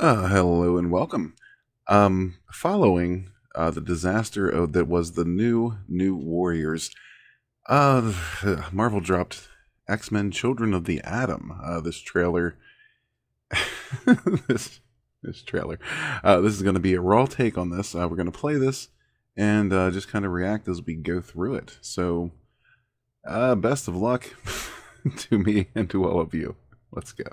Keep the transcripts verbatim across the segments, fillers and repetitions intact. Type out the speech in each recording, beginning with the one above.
Uh, hello and welcome. Um, following uh, the disaster of, that was the new New Warriors, uh, Marvel dropped X-Men Children of the Atom. Uh, this trailer... this... This trailer. Uh, this is going to be a raw take on this. Uh, we're going to play this and uh, just kind of react as we go through it. So, uh, best of luck to me and to all of you. Let's go.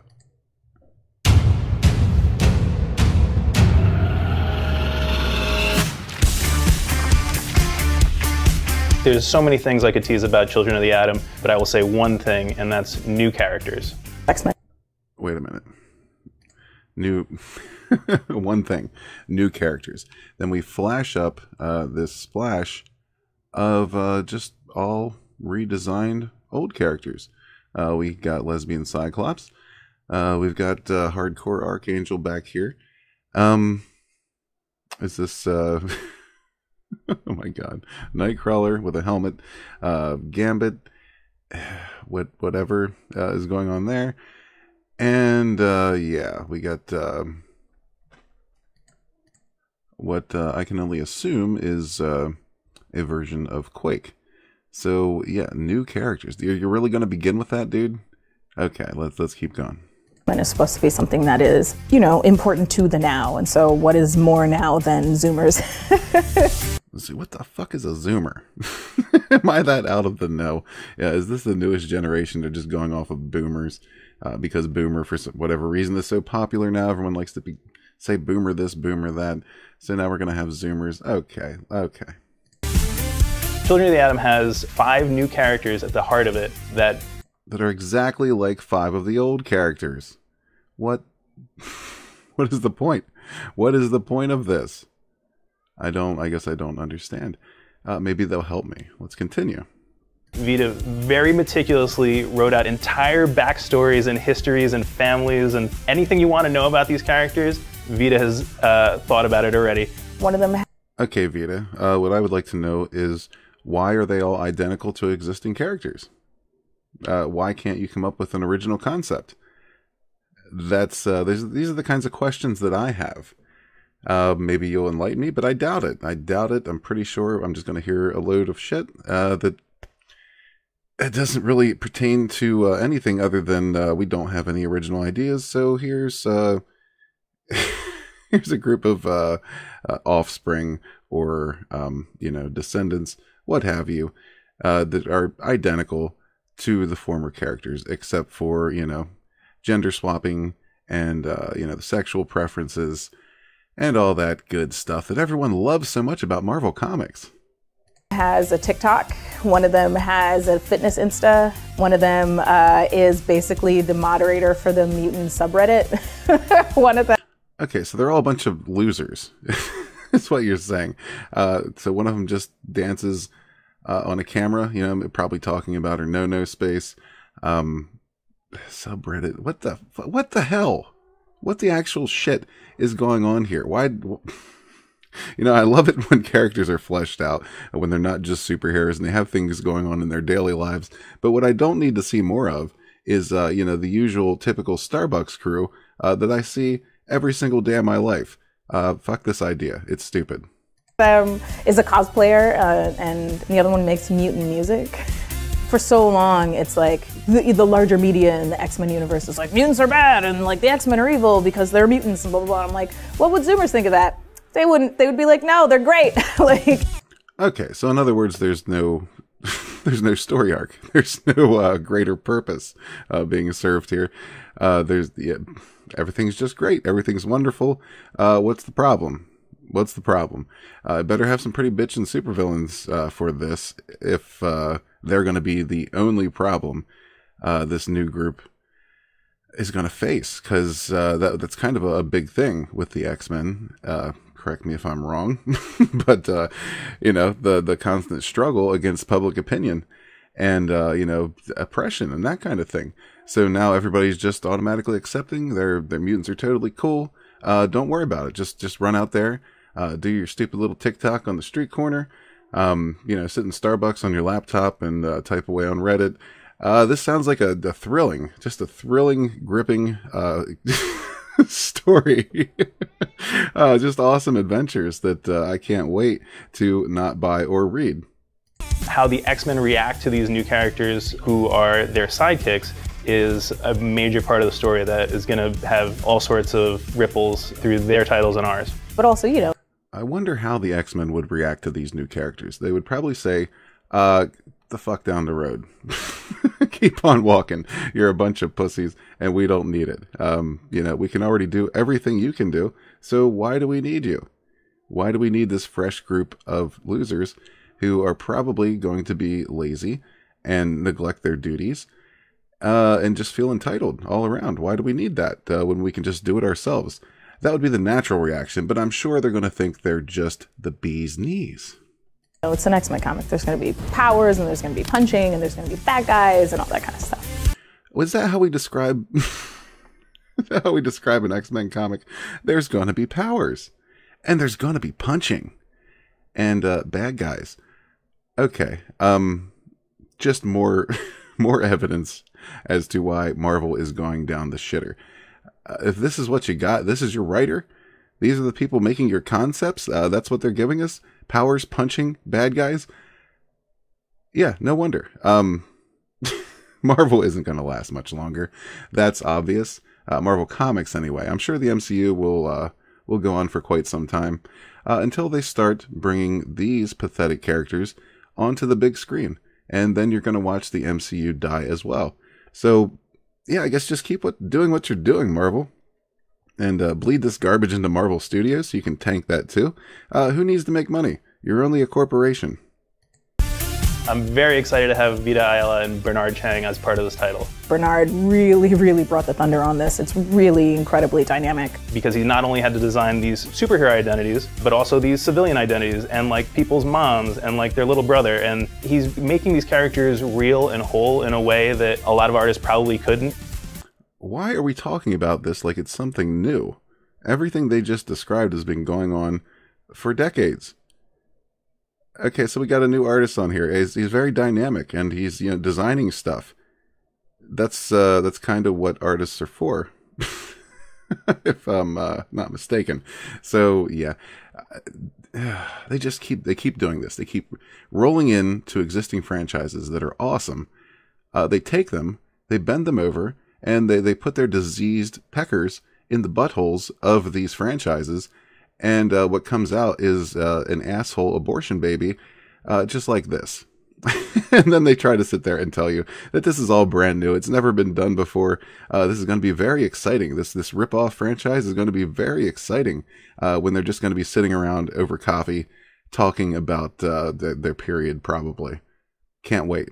There's so many things I could tease about Children of the Atom, but I will say one thing, and that's new characters. X-Men. Wait a minute. New... one thing, new characters. Then we flash up uh, this splash of uh, just all redesigned old characters. Uh, we got lesbian Cyclops. Uh, we've got uh, hardcore Archangel back here. Um, is this? Uh, oh my God, Nightcrawler with a helmet. Uh, Gambit. What whatever uh, is going on there. And uh, yeah, we got. Uh, What uh, I can only assume is uh, a version of Quake. So yeah, new characters. You're really going to begin with that, dude? Okay, let's let's keep going. And it's supposed to be something that is, you know, important to the now. And so, what is more now than Zoomers? Let's see, what the fuck is a Zoomer? Am I that out of the know? Yeah, is this the newest generation? They're just going off of Boomers uh, because Boomer, for whatever reason, is so popular now. Everyone likes to be. Say boomer this, boomer that. So now we're going to have Zoomers. Okay, okay. Children of the Atom has five new characters at the heart of it that... That are exactly like five of the old characters. What? What is the point? What is the point of this? I don't, I guess I don't understand. Uh, maybe they'll help me. Let's continue. Vita very meticulously wrote out entire backstories and histories and families and anything you want to know about these characters. Vita has uh, thought about it already. One of them. Okay, Vita. Uh, what I would like to know is why are they all identical to existing characters? Uh, why can't you come up with an original concept? That's uh, these are the kinds of questions that I have. Uh, maybe you'll enlighten me, but I doubt it. I doubt it. I'm pretty sure I'm just going to hear a load of shit uh, that it doesn't really pertain to uh, anything other than uh, we don't have any original ideas. So here's. Uh, Here's a group of uh, uh, offspring or, um, you know, descendants, what have you, uh, that are identical to the former characters, except for, you know, gender swapping and, uh, you know, the sexual preferences and all that good stuff that everyone loves so much about Marvel Comics. Has a TikTok, one of them has a fitness Insta, one of them uh, is basically the moderator for the mutant subreddit, one of them. Okay, so they're all a bunch of losers. That's what you're saying. Uh, so one of them just dances uh, on a camera, you know, probably talking about her no-no space. Um, subreddit. What the what the hell? What the actual shit is going on here? Why? You know, I love it when characters are fleshed out, when they're not just superheroes and they have things going on in their daily lives. But what I don't need to see more of is, uh, you know, the usual typical Starbucks crew uh, that I see every single day of my life. Uh, fuck this idea. It's stupid. Um, is a cosplayer uh, and the other one makes mutant music. For so long, it's like the, the larger media in the X-Men universe is like, mutants are bad and like the X-Men are evil because they're mutants and blah, blah, blah. I'm like, what would Zoomers think of that? They wouldn't. They would be like, no, they're great. Like. Okay, so in other words, there's no, there's no story arc. There's no uh, greater purpose uh, being served here. Uh, there's the... Yeah. Everything's just great. Everything's wonderful. Uh, what's the problem? What's the problem? I uh, better have some pretty bitchin' supervillains uh, for this if uh, they're going to be the only problem uh, this new group is going to face. Because uh, that, that's kind of a big thing with the X-Men. Uh, correct me if I'm wrong. But, uh, you know, the, the constant struggle against public opinion and, uh, you know, oppression and that kind of thing. So now everybody's just automatically accepting their their mutants are totally cool. Uh, don't worry about it. Just just run out there, uh, do your stupid little TikTok on the street corner. Um, you know, sit in Starbucks on your laptop and uh, type away on Reddit. Uh, this sounds like a, a thrilling, just a thrilling, gripping uh, story. Uh, just awesome adventures that uh, I can't wait to not buy or read. How the X-Men react to these new characters who are their sidekicks is a major part of the story that is going to have all sorts of ripples through their titles and ours. But also, you know, I wonder how the X-Men would react to these new characters. They would probably say, uh, the fuck down the road. Keep on walking. You're a bunch of pussies and we don't need it. Um, you know, we can already do everything you can do. So why do we need you? Why do we need this fresh group of losers who are probably going to be lazy and neglect their duties uh, and just feel entitled all around? Why do we need that uh, when we can just do it ourselves? That would be the natural reaction, but I'm sure they're going to think they're just the bee's knees. You know, it's an X-Men comic. There's going to be powers, and there's going to be punching, and there's going to be bad guys, and all that kind of stuff. Was that how we describe how we describe an X-Men comic? There's going to be powers, and there's going to be punching, and uh, bad guys. Okay, um, just more more evidence as to why Marvel is going down the shitter. Uh, if this is what you got, this is your writer, these are the people making your concepts, uh, that's what they're giving us? Powers, punching, bad guys? Yeah, no wonder. Um, Marvel isn't going to last much longer. That's obvious. Uh, Marvel Comics, anyway. I'm sure the M C U will, uh, will go on for quite some time uh, until they start bringing these pathetic characters onto the big screen. And then you're going to watch the M C U die as well. So, yeah, I guess just keep what, doing what you're doing, Marvel. And uh, bleed this garbage into Marvel Studios so you can tank that too. Uh, who needs to make money? You're only a corporation. I'm very excited to have Vita Ayala and Bernard Chang as part of this title. Bernard really, really brought the thunder on this. It's really incredibly dynamic. Because he not only had to design these superhero identities, but also these civilian identities and like people's moms and like their little brother. And he's making these characters real and whole in a way that a lot of artists probably couldn't. Why are we talking about this like it's something new? Everything they just described has been going on for decades. Okay, so we got a new artist on here. He's, he's very dynamic, and he's, you know, designing stuff. That's uh, that's kind of what artists are for, if I'm uh, not mistaken. So yeah, they just keep they keep doing this. They keep rolling in to existing franchises that are awesome. Uh, they take them, they bend them over. And they, they put their diseased peckers in the buttholes of these franchises. And uh, what comes out is uh, an asshole abortion baby, uh, just like this. And then they try to sit there and tell you that this is all brand new. It's never been done before. Uh, this is going to be very exciting. This, this rip-off franchise is going to be very exciting uh, when they're just going to be sitting around over coffee talking about uh, the, their period, probably. Can't wait.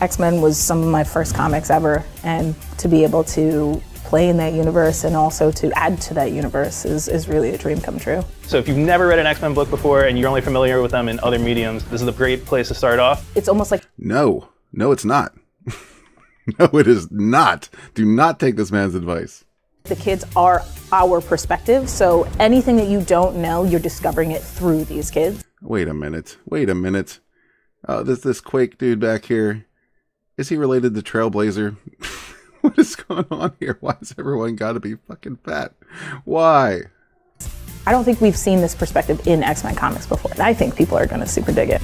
X-Men was some of my first comics ever, and to be able to play in that universe and also to add to that universe is, is really a dream come true. So if you've never read an X-Men book before and you're only familiar with them in other mediums, this is a great place to start off. It's almost like... No. No, it's not. No, it is not. Do not take this man's advice. The kids are our perspective, so anything that you don't know, you're discovering it through these kids. Wait a minute. Wait a minute. Uh, this, this Quake dude back here... Is he related to Trailblazer? What is going on here? Why has everyone got to be fucking fat? Why? I don't think we've seen this perspective in X-Men comics before, and I think people are going to super dig it.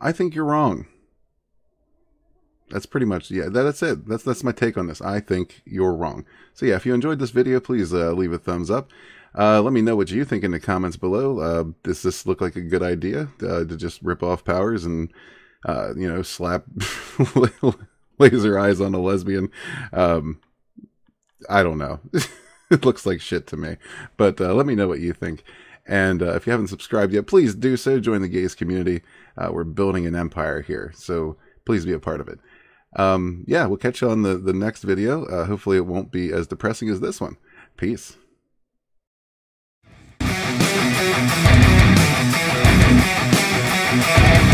I think you're wrong. That's pretty much, yeah, that's it. That's, that's my take on this. I think you're wrong. So yeah, if you enjoyed this video, please uh, leave a thumbs up. Uh, let me know what you think in the comments below. Uh, does this look like a good idea uh, to just rip off powers and, uh, you know, slap laser eyes on a lesbian? Um, I don't know. It looks like shit to me. But uh, let me know what you think. And uh, if you haven't subscribed yet, please do so. Join the gays community. Uh, we're building an empire here. So please be a part of it. Um, yeah, we'll catch you on the, the next video. Uh, hopefully it won't be as depressing as this one. Peace. We'll be right back.